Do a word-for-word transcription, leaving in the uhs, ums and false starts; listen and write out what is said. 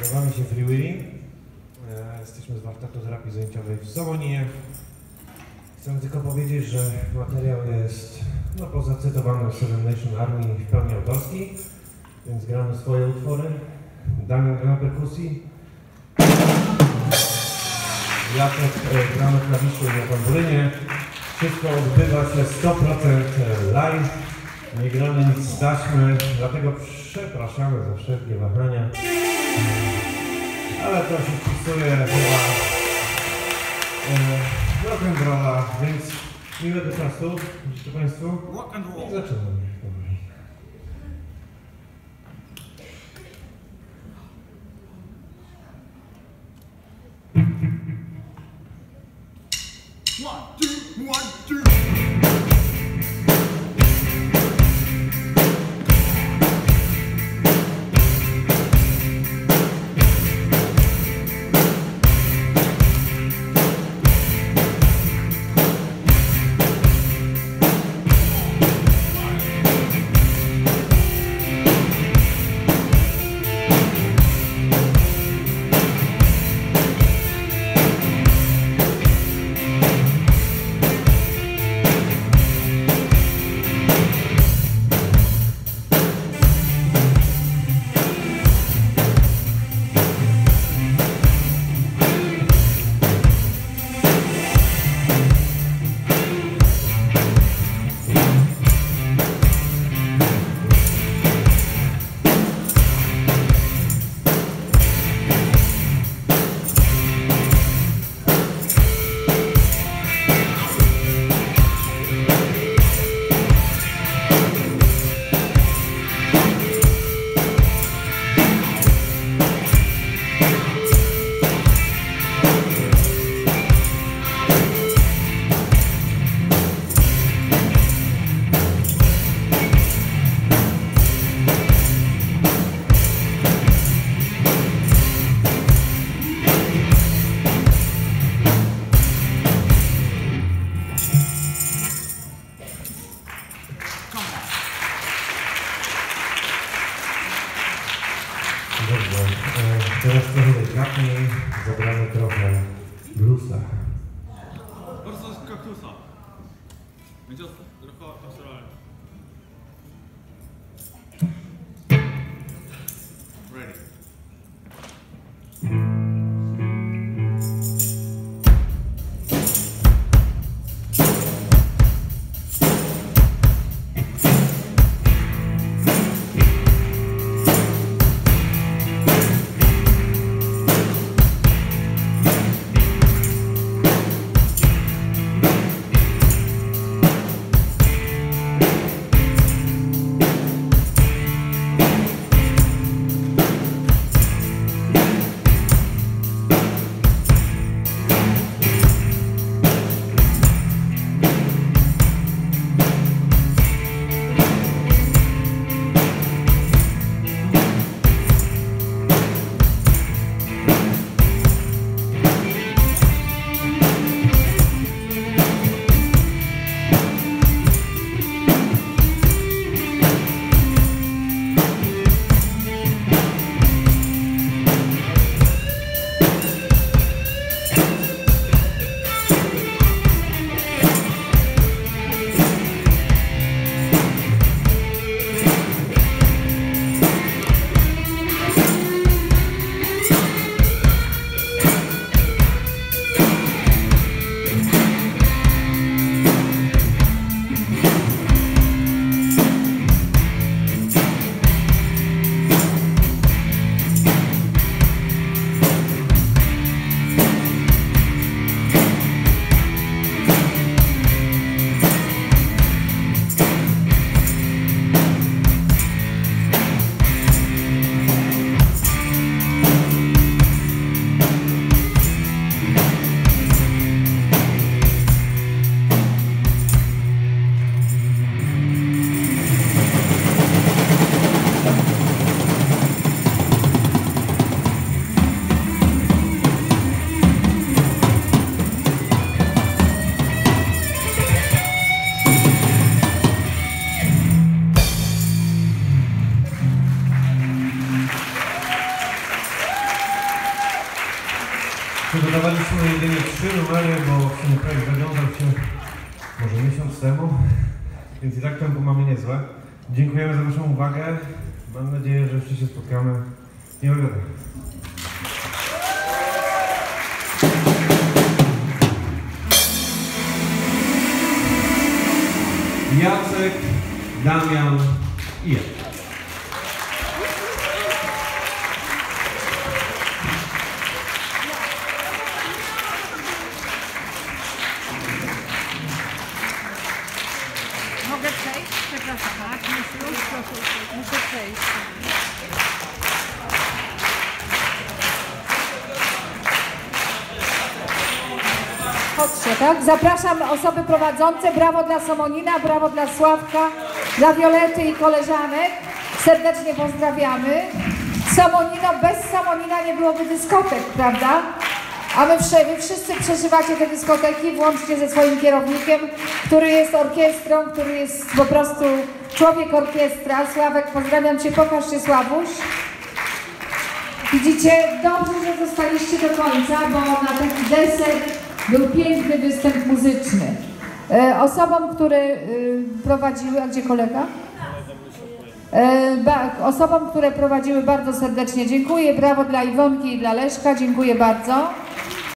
Nazywamy się Free Willy. Jesteśmy z warsztatu terapii zajęciowej w Somoninie. Chcę tylko powiedzieć, że materiał jest no, poza cytowanym w Seven Nation Army w pełni autorski, więc gramy swoje utwory. Damian gra na perkusji. Ja też gram na klawiszu i na tamburynie. Wszystko odbywa się sto procent live. Nie gramy nic z taśmy, dlatego przepraszamy za wszelkie wahania. Ale to się wpisuje chyba rock and rolla, więc miłego czasu. Życzę Państwu i zaczynamy. Teraz trochę delikatniej zagramy trochę bluesa. Bardzo z kaktusa. Będzie trochę pastoralnie. Ready. Przygotowaliśmy jedynie trzy numery, bo ten projekt zawiązał się może miesiąc temu, więc i tak tempo mamy niezłe. Dziękujemy za Waszą uwagę. Mam nadzieję, że jeszcze się spotkamy. Nie oglądaj. Jacek, Damian i ja. Mogę przejść? Przepraszam, tak? Muszę już, proszę, muszę przejść. Chodźcie, tak? Zapraszam osoby prowadzące. Brawo dla Somonina, brawo dla Sławka, dla Wiolety i koleżanek. Serdecznie pozdrawiamy. Somonino, bez Somonina nie byłoby dyskotek, prawda? A my wy wszyscy przeżywacie te dyskoteki, włącznie ze swoim kierownikiem, który jest orkiestrą, który jest po prostu człowiek orkiestra. Sławek, pozdrawiam Cię, pokaż się, Sławuś. Widzicie, dobrze, że zostaliście do końca, bo na taki deser był piękny występ muzyczny. E, osobom, które e, prowadziły, a gdzie kolega? E, ba, osobom, które prowadziły, bardzo serdecznie dziękuję. Brawo dla Iwonki i dla Leszka, dziękuję bardzo.